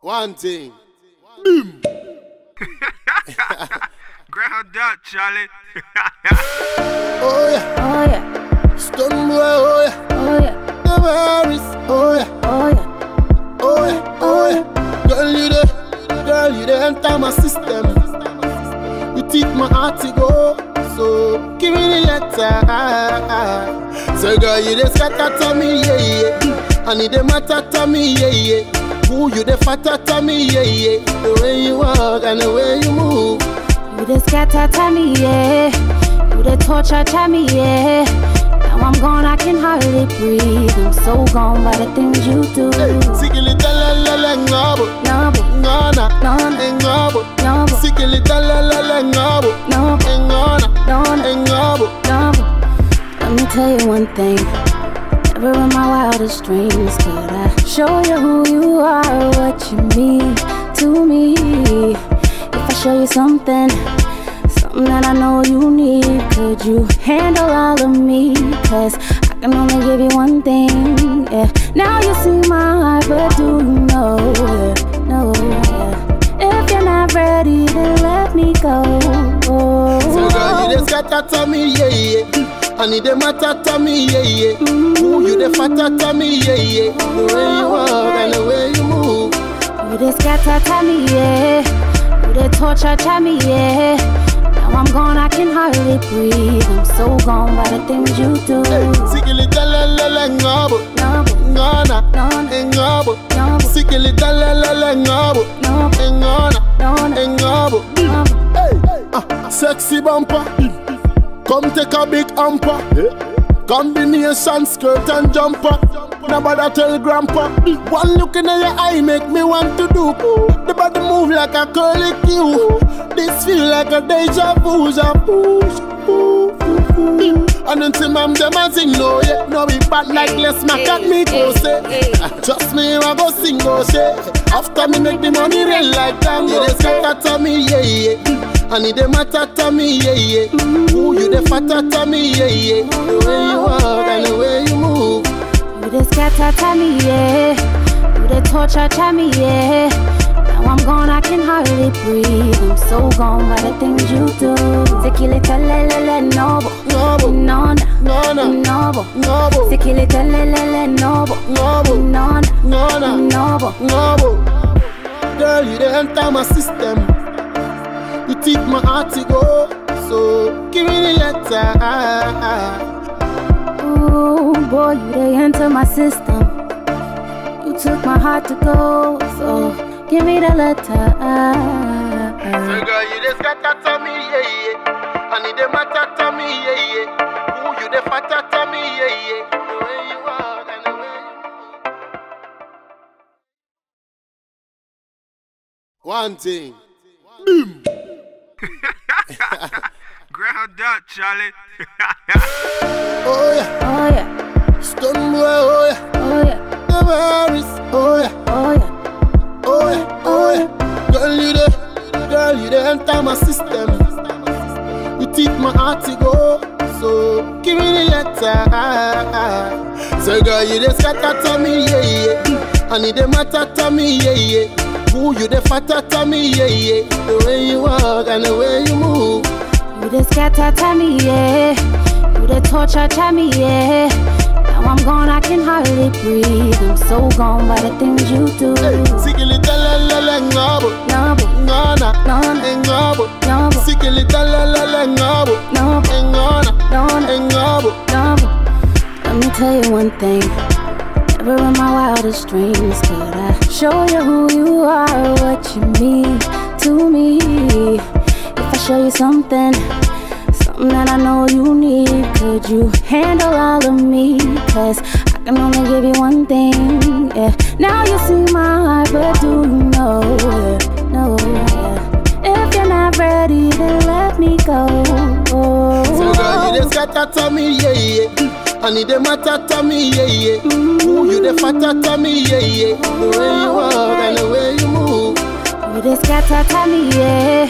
One thing. Boom. Ground up, Charlie. Oh yeah. Oh yeah. Stone boy, oh yeah. Oh yeah. The virus, oh yeah. Oh yeah. Oh yeah. Oh yeah. Girl, you there enter my system. You teach my heart to go, so give me the letter. So girl, you there scatter to me, yeah yeah. And it dey matter to me, yeah yeah. Who you the fatter to me, yeah, yeah. The way you walk and the way you move. You the scatter to me, yeah. You the torture to me, yeah. Now I'm gone, I can hardly breathe. I'm so gone by the things you do. Sikili tala lala ngabo. Ngabo. Ngana. Ngana. Ngabo. Ngabo. Sikili tala lala ngabo. Ngabo. Ngana. Ngana. Ngabo. Ngabo. Let me tell you one thing. Never in my wildest dreams could I show you who you are, what you mean to me. If I show you something that I know you need, could you handle all of me? Cause I can only give you one thing, yeah. Now you see my heart, but do you know, yeah, no, yeah. If you're not ready, then let me go. So girl, you just gotta tell me, yeah, yeah. And it dey matter to me, yeah, yeah. Who you dey fatter to me, yeah, yeah. The way you walk and the way you move. You dey scatter to me, yeah. You dey torture to me, yeah. Now I'm gone, I can hardly breathe. I'm so gone by the things you do. Sikili tala lala ngabo. Ngana. Ngabo. Sikili tala lala ngabo. Ngana. Ngabo. Sexy bumper. Come take a big hamper, yeah. Combination skirt and jumper. Nobody tell grandpa. One look in your eye make me want to do. The body move like a curly Q. This feel like a deja vu. And until mom dem a sing no, yeah. No be bad like Les Mac at me go say. Trust me, I go sing go say. After me make the money rain like tango. You dey scatter to me, yeah yeah. And it dey matter to me, yeah, yeah. Who you dey fatter to me, yeah, yeah. The way you walk and the way you move. You dey scatter to me, yeah. You dey torture to me, yeah. Now I'm gone, I can hardly breathe. I'm so gone by the things you do. Sikili tala lala nobo. Nobo. Nona. Nona. Nobo. Nobo. Sikili tala lala nobo. Nobo. Nona. Nona. Nobo. Nobo. Girl, you dey enter my system. You take my heart to go, so give me the letter. Oh boy, you dey enter my system. You took my heart to go, so give me the letter. So girl, you dey scatter to me, yeah yeah. And it dey matter to me, yeah yeah. Who you dey fatter to me, yeah yeah. The way you walk and the way you move. One thing. Boom. Ground up, Charlie. Oh yeah, oh yeah. Stone boy, oh yeah, oh yeah. The virus, oh yeah, oh yeah, oh yeah, oh yeah. Girl, you there enter my system. You teach my heart to go, so give me the letter. So girl, you there scatter to me, yeah yeah. And it dey matter to me, yeah yeah. Who you the fatter to me, yeah, yeah. The way you walk and the way you move. You the scatter to me, yeah. You the torture to me, yeah. Now I'm gone, I can hardly breathe. I'm so gone by the things you do. Sikili tala lala ngabo. Ngabo. Ngana. Ngana. Ngabo. Ngabo. Sikili tala lala ngabo. Ngabo. Ngana. Ngana. Ngabo. Ngabo. Let me tell you one thing. Never in my wildest dreams could I show you who you are, what you mean to me. If I show you something that I know you need, could you handle all of me? Cause I can only give you one thing, yeah. Now you see my heart, but do you know, yeah, no, yeah. If you're not ready, then let me go. So girl, you just gotta tell me, yeah, yeah. And it dey matter to me, yeah, yeah. Who you dey fatter to me, yeah, yeah. The way you walk and the way you move. You dey scatter to me, yeah.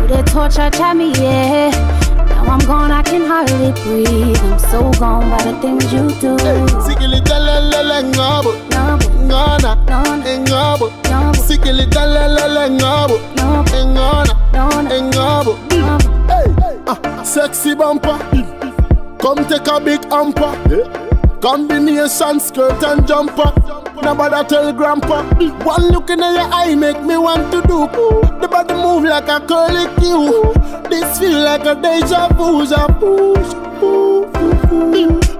You dey torture to me, yeah. Now I'm gone, I can hardly breathe. I'm so gone by the things you do. Sikili tala lala ngabo. Ngana. Ngabo. Sikili Kilita lelele ngabo, engona, engabo. Sexy bumper, come take a big hamper. Combination skirt and jumper. Nobody tell grandpa. One look in your eye make me want to do. The body move like a curly Q. This feel like a deja vu.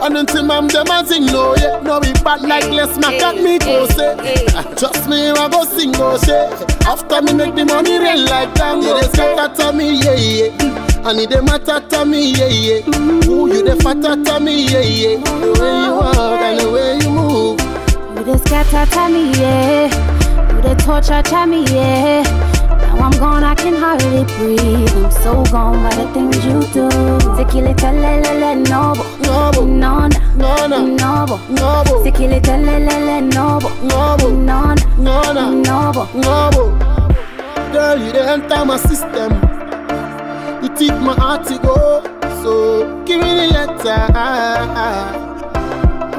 And then see mom dem a sing low, yeah. Now we bad like less mac at me go say. Trust me, I go sing go say. After me make the money rain like tango. They scatter me, yeah, yeah. And it dem a tatter me, yeah, yeah. Ooh, you dey fatter to me, yeah, yeah. The way you walk and the way you move. You dey scatter to me, yeah. You dey torture to me, yeah. Now I'm gone, I can hardly breathe. I'm so gone by the things you do. Tequila, lelele, noble. Nobo. Sikilete lelele nobo. Girl, you dey enter my system. You take my heart to go. So give me the letter.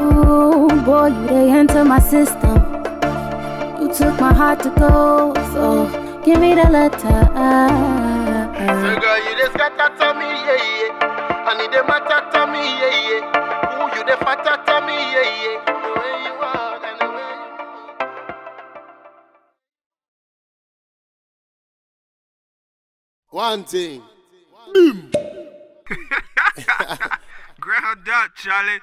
Ooh, boy, you dey enter my system. You took my heart to go. So give me the letter. So girl, you dey scatter to me, yeah, yeah. And you dey matter to me, yeah, yeah. You the fatter to me, yeah, yeah. The way you walk and the way you move. One thing. Boom. Ground up, Charlie.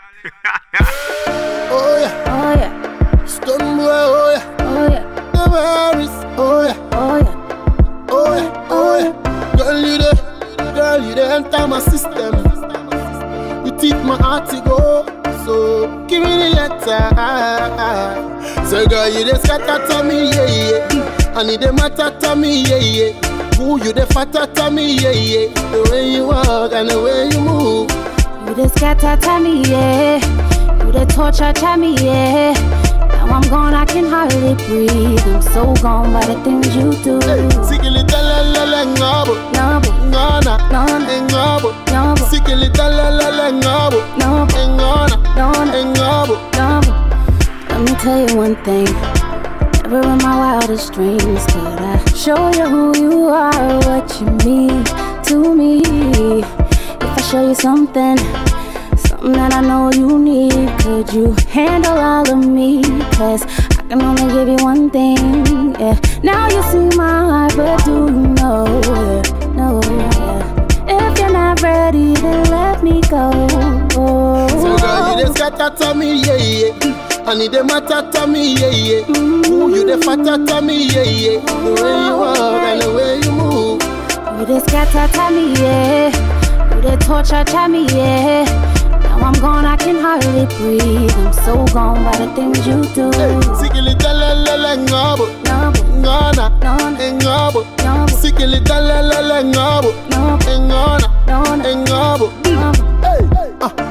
Oh yeah. Oh yeah. Stone boy, oh yeah. Oh yeah. The virus, oh yeah. Oh yeah. Oh yeah. Oh yeah. Girl, you the enter my system. Teach my heart to go, so give me the letter. So girl, you dey scatter to me, yeah, yeah. And you dey matter to me, yeah, yeah. Ooh, you dey fatter to me, yeah, yeah. The way you walk and the way you move. You dey scatter to me, yeah. You dey torture to me, yeah. Now I'm gone, I can hardly breathe. I'm so gone by the things you do. Sikilita lelele ngabo, ngana, ngabo. Sikilita lelele ngabo, ngana, ngabo. Let me tell you one thing. Never in my wildest dreams could I show you who you are, what you mean to me. If I show you something, that I know you need, could you handle all of me? Cause I can only give you one thing, yeah. Now you see my heart, but do you know, yeah, no, yeah. If you're not ready, then let me go. So girl, you dey scatter to me, yeah, yeah. And you dey matter to me, yeah, yeah. Ooh, you dey fatter to me, yeah, yeah. The way you walk and the way you move. You dey scatter to me, yeah. You dey torture to me, yeah. Now I'm gone, I can hardly breathe. I'm so gone by the things you do. Sikilita lelele ngabo, ngana, ngabo. Sikilita lelele ngabo, ngana, ngabo.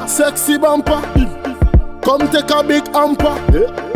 Sexy bumper, come take a big hamper.